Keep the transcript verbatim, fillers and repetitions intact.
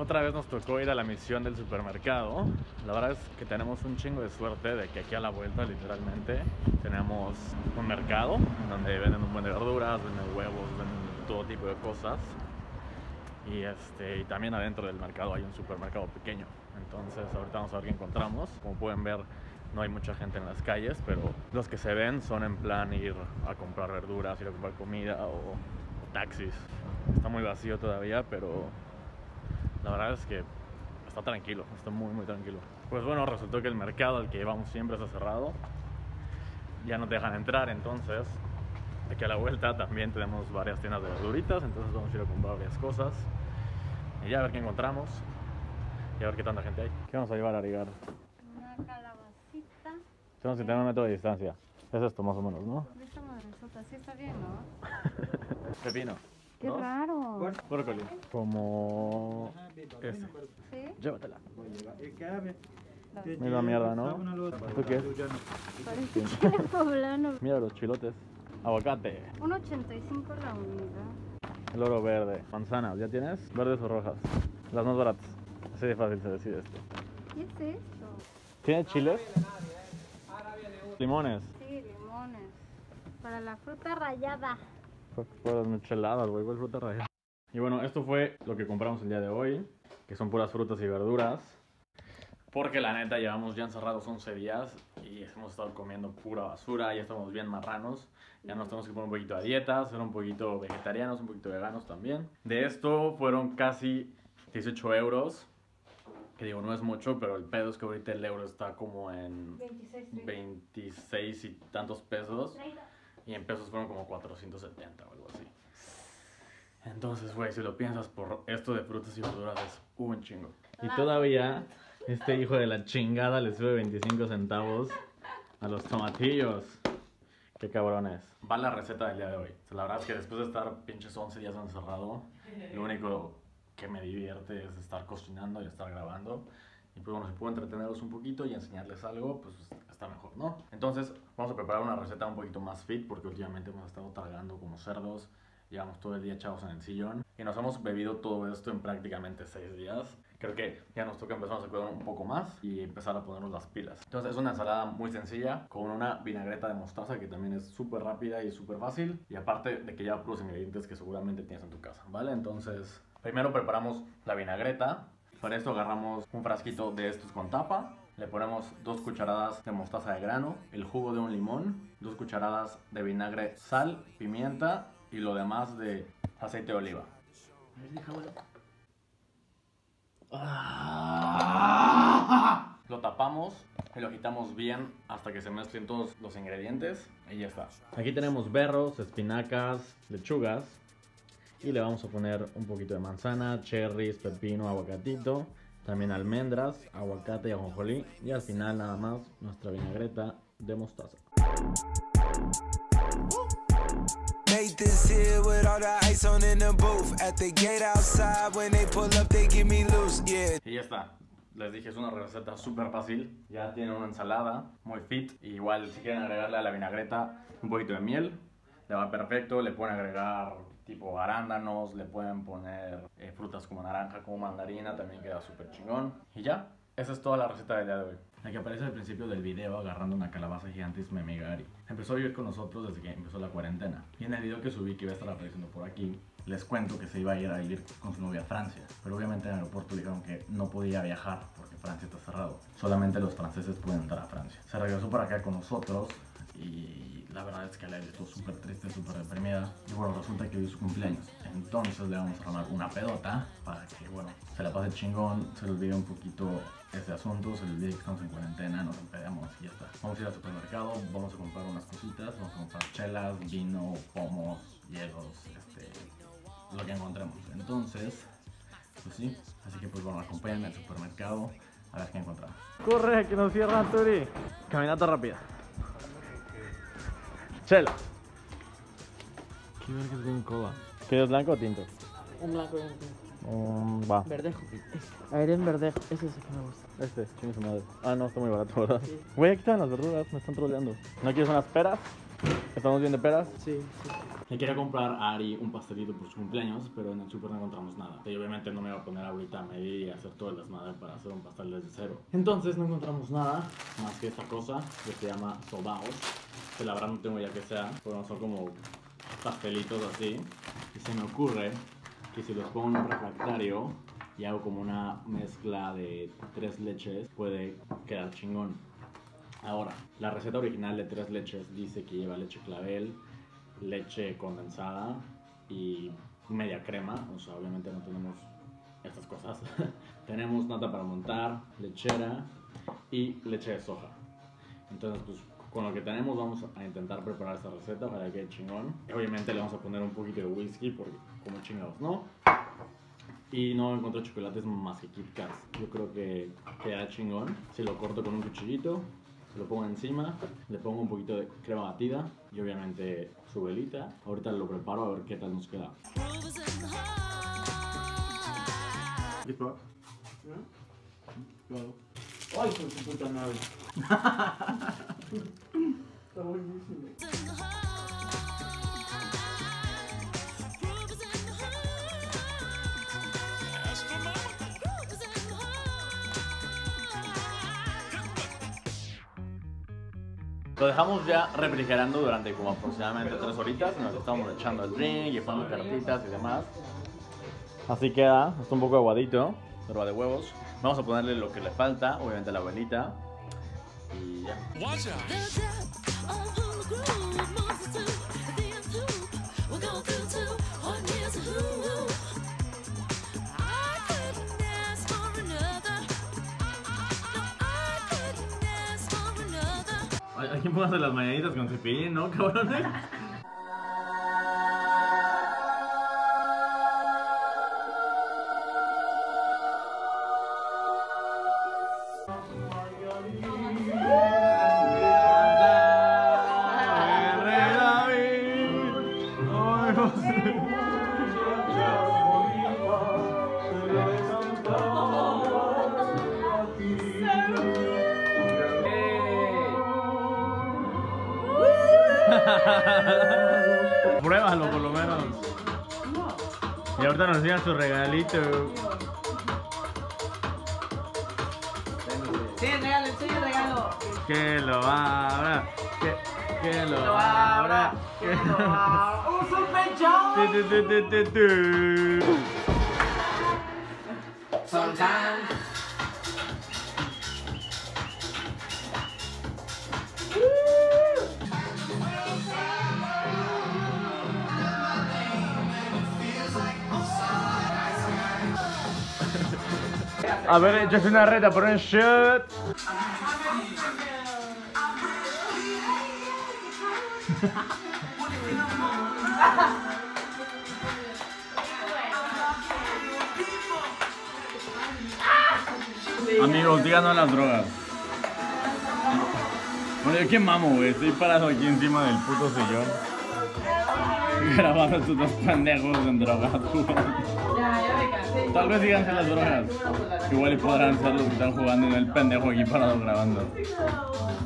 Otra vez nos tocó ir a la misión del supermercado. La verdad es que tenemos un chingo de suerte de que aquí a la vuelta literalmente tenemos un mercado donde venden un buen de verduras, venden huevos, venden todo tipo de cosas. Y, este, y también adentro del mercado hay un supermercado pequeño. Entonces ahorita vamos a ver qué encontramos. Como pueden ver, no hay mucha gente en las calles, pero los que se ven son en plan ir a comprar verduras, ir a comprar comida o, o taxis. Está muy vacío todavía, pero la verdad es que está tranquilo, está muy muy tranquilo. Pues bueno, resultó que el mercado al que vamos siempre está cerrado. Ya no te dejan entrar, entonces aquí a la vuelta también tenemos varias tiendas de verduritas. Entonces vamos a ir a comprar varias cosas y ya a ver qué encontramos y a ver qué tanta gente hay. ¿Qué vamos a llevar a Arigar? Una calabacita. Tenemos que tener un metro de distancia. Es esto más o menos, ¿no? Esta madresota, sí está bien, ¿no? Pepino. Qué ¿no? raro. Brócoli. Como este. ¿Sí? Llévatela. Mira la mierda, ¿no? ¿Esto qué es? Parece que es poblano. Mira los chilotes. Aguacate. un ochenta y cinco la unidad. El oro verde. Manzanas, ¿ya tienes? Verdes o rojas. Las más baratas. Así de fácil se decide esto. ¿Qué es esto? ¿Tiene chiles? Limones. Sí, limones. Para la fruta rallada. Por las micheladas, güey, igual fruta rallada. Y bueno, esto fue lo que compramos el día de hoy, que son puras frutas y verduras. Porque la neta llevamos ya encerrados once días y hemos estado comiendo pura basura, ya estamos bien marranos. Ya nos tenemos que poner un poquito a dieta, ser un poquito vegetarianos, un poquito veganos también. De esto fueron casi dieciocho euros. Que digo, no es mucho, pero el pedo es que ahorita el euro está como en veintiséis, veintiséis y tantos pesos. Y en pesos fueron como cuatrocientos setenta o algo así. Entonces, güey, si lo piensas, por esto de frutas y verduras es un chingo. Y todavía este hijo de la chingada le sube veinticinco centavos a los tomatillos. Qué cabrones. Va la receta del día de hoy. O sea, la verdad es que después de estar pinches once días encerrado, lo único que me divierte es estar cocinando y estar grabando. Y pues bueno, si puedo entretenerlos un poquito y enseñarles algo, pues está mejor, ¿no? Entonces vamos a preparar una receta un poquito más fit, porque últimamente hemos estado tragando como cerdos. Llevamos todo el día echados en el sillón y nos hemos bebido todo esto en prácticamente seis días. Creo que ya nos toca empezar a cuidar un poco más y empezar a ponernos las pilas. Entonces es una ensalada muy sencilla con una vinagreta de mostaza que también es súper rápida y súper fácil. Y aparte de que lleva puros ingredientes que seguramente tienes en tu casa, ¿vale? Entonces primero preparamos la vinagreta. Para esto agarramos un frasquito de estos con tapa, le ponemos dos cucharadas de mostaza de grano, el jugo de un limón, dos cucharadas de vinagre, sal, pimienta y lo demás de aceite de oliva. Lo tapamos y lo agitamos bien hasta que se mezclen todos los ingredientes y ya está. Aquí tenemos berros, espinacas, lechugas. Y le vamos a poner un poquito de manzana, cherries, pepino, aguacatito, también almendras, aguacate y ajonjolí. Y al final nada más nuestra vinagreta de mostaza. Y ya está. Les dije, es una receta súper fácil. Ya tienen una ensalada muy fit. Y igual si quieren agregarle a la vinagreta un poquito de miel, le va perfecto. Le pueden agregar tipo arándanos, le pueden poner eh, frutas como naranja, como mandarina, también queda súper chingón. Y ya, esa es toda la receta del día de hoy. La que aparece al principio del video agarrando una calabaza gigante es Memigari. Empezó a vivir con nosotros desde que empezó la cuarentena. Y en el video que subí, que iba a estar apareciendo por aquí, les cuento que se iba a ir a vivir con su novia a Francia. Pero obviamente en el aeropuerto dijeron que no podía viajar porque Francia está cerrado. Solamente los franceses pueden entrar a Francia. Se regresó para acá con nosotros y la verdad es que la estuvo súper triste, súper deprimida. Y bueno, resulta que hoy es su cumpleaños. Entonces le vamos a armar una pedota para que, bueno, se la pase chingón, se le olvide un poquito este asunto, se le olvide que estamos en cuarentena, nos empedamos y ya está. Vamos a ir al supermercado, vamos a comprar unas cositas, vamos a comprar chelas, vino, pomos, hielos, este, lo que encontremos. Entonces, pues sí, así que pues bueno, acompáñenme al supermercado a ver qué encontramos. ¡Corre, que nos cierran, Turi! Caminata rápida. Chela. ¿Qué verga es con cola? ¿Quieres blanco o tinto? Un blanco y un tinto. Um, va. Verdejo. Este. A ver, en verdejo. Ese es el que me gusta. Este, chingue su madre. Ah, no, está muy barato, ¿verdad? Sí. Güey, aquí están las verduras, me están troleando. ¿No quieres unas peras? ¿Estamos bien de peras? Sí, sí. Le quería comprar a Ari un pastelito por su cumpleaños, pero en el súper no encontramos nada. Y obviamente no me iba a poner ahorita a medir y hacer todo el desmadre para hacer un pastel desde cero. Entonces no encontramos nada más que esta cosa que se llama sobaos. Que la verdad no tengo ya que sea, pero son como pastelitos así. Y se me ocurre que si los pongo en un refractario y hago como una mezcla de tres leches, puede quedar chingón. Ahora, la receta original de tres leches dice que lleva leche clavel, leche condensada y media crema. O sea, obviamente no tenemos estas cosas. Tenemos nata para montar, lechera y leche de soja. Entonces, pues con lo que tenemos vamos a intentar preparar esta receta para que quede chingón. Y obviamente le vamos a poner un poquito de whisky porque como chingados, ¿no? Y no encontré chocolates más que Kit-Kat. Yo creo que queda chingón. Si lo corto con un cuchillito, lo pongo encima, le pongo un poquito de crema batida y obviamente su velita. Ahorita lo preparo a ver qué tal nos queda. ¿Quieres probar? Claro. ¡Ay, por su puta madre! Está buenísimo. Lo dejamos ya refrigerando durante como aproximadamente tres horitas. Nos estamos echando el drink, llevando cartitas y demás. Así queda, está un poco aguadito, pero va de huevos. Vamos a ponerle lo que le falta, obviamente la velita. Y ya. ¿Quién puede hacer las mañanitas con cepillín, no, cabrones? Pruébalo por lo menos. Y ahorita nos llegan su regalito. Sí, el regalo, el suyo regalo. Que lo abra. Que, que lo abra. Que lo abra. ¡Un sospechón! Soldán. A ver, échase una reta por un shot. Amigos, díganos las drogas. Bueno, yo qué mamo, güey. Estoy parado aquí encima del puto sillón grabando estos dos pendejos en drogas, tal vez díganse las drogas. Igual podrán ser los que están jugando en el pendejo aquí parado grabando.